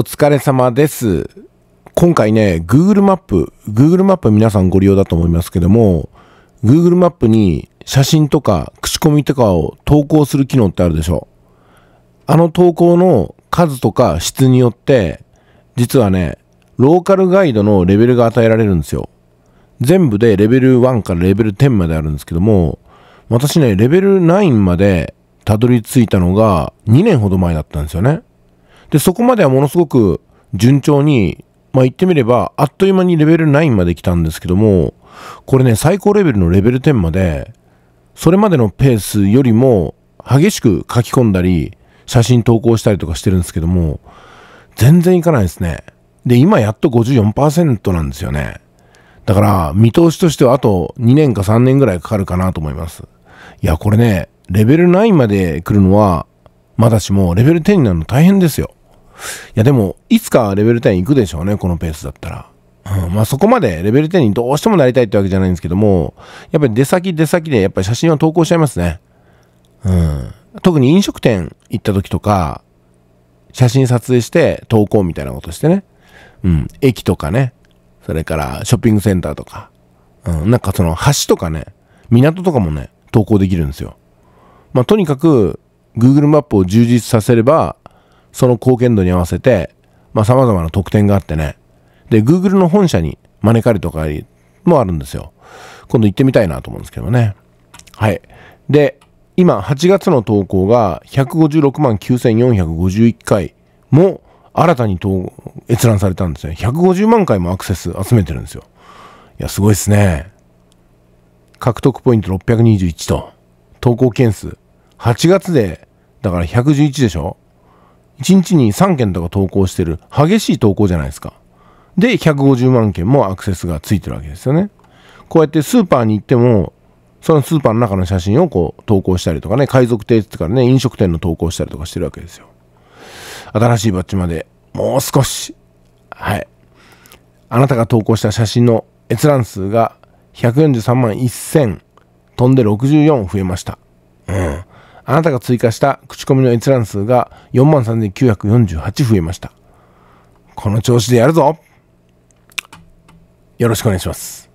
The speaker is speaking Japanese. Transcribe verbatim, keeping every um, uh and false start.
お疲れ様です。今回ね、Google マップ、Google マップ皆さんご利用だと思いますけども、Google マップに写真とか口コミとかを投稿する機能ってあるでしょ。あの投稿の数とか質によって、実はね、ローカルガイドのレベルが与えられるんですよ。全部でレベルワンからレベルテンまであるんですけども、私ね、レベルナインまでたどり着いたのがにねんほど前だったんですよね。で、そこまではものすごく順調に、まあ言ってみれば、あっという間にレベルナインまで来たんですけども、これね、最高レベルのレベルテンまで、それまでのペースよりも激しく書き込んだり、写真投稿したりとかしてるんですけども、全然いかないですね。で、今やっと ごじゅうよんパーセント なんですよね。だから、見通しとしてはあとにねんかさんねんぐらいかかるかなと思います。いや、これね、レベルナインまで来るのは、まだしもレベルテンになるの大変ですよ。いやでも、いつかレベルテン行くでしょうね、このペースだったら。うん、まあそこまでレベルテンにどうしてもなりたいってわけじゃないんですけども、やっぱり出先出先でやっぱり写真を投稿しちゃいますね。うん。特に飲食店行った時とか、写真撮影して投稿みたいなことしてね。うん。駅とかね。それからショッピングセンターとか。うん。なんかその橋とかね、港とかもね、投稿できるんですよ。まあとにかく、Google マップを充実させれば、その貢献度に合わせて、まあ、様々な特典があってね。で、Google の本社に招かれとかもあるんですよ。今度行ってみたいなと思うんですけどね。はい。で、今、はちがつの投稿がひゃくごじゅうろくまんきゅうせんよんひゃくごじゅういちかいも新たに投閲覧されたんですね。ひゃくごじゅうまんかいもアクセス集めてるんですよ。いや、すごいですね。獲得ポイントろっぴゃくにじゅういちと、投稿件数。はちがつで、だからひゃくじゅういちでしょ？いちにちにさんけんとか投稿してる激しい投稿じゃないですか。で、ひゃくごじゅうまんけんもアクセスがついてるわけですよね。こうやってスーパーに行っても、そのスーパーの中の写真をこう投稿したりとかね、海賊亭とかね、飲食店の投稿したりとかしてるわけですよ。新しいバッジまでもう少し。はい。あなたが投稿した写真の閲覧数がひゃくよんじゅうさんまんせん飛んでろくじゅうよん増えました。うん。あなたが追加した口コミの閲覧数が よんまんさんぜんきゅうひゃくよんじゅうはち 増えました。この調子でやるぞ。よろしくお願いします。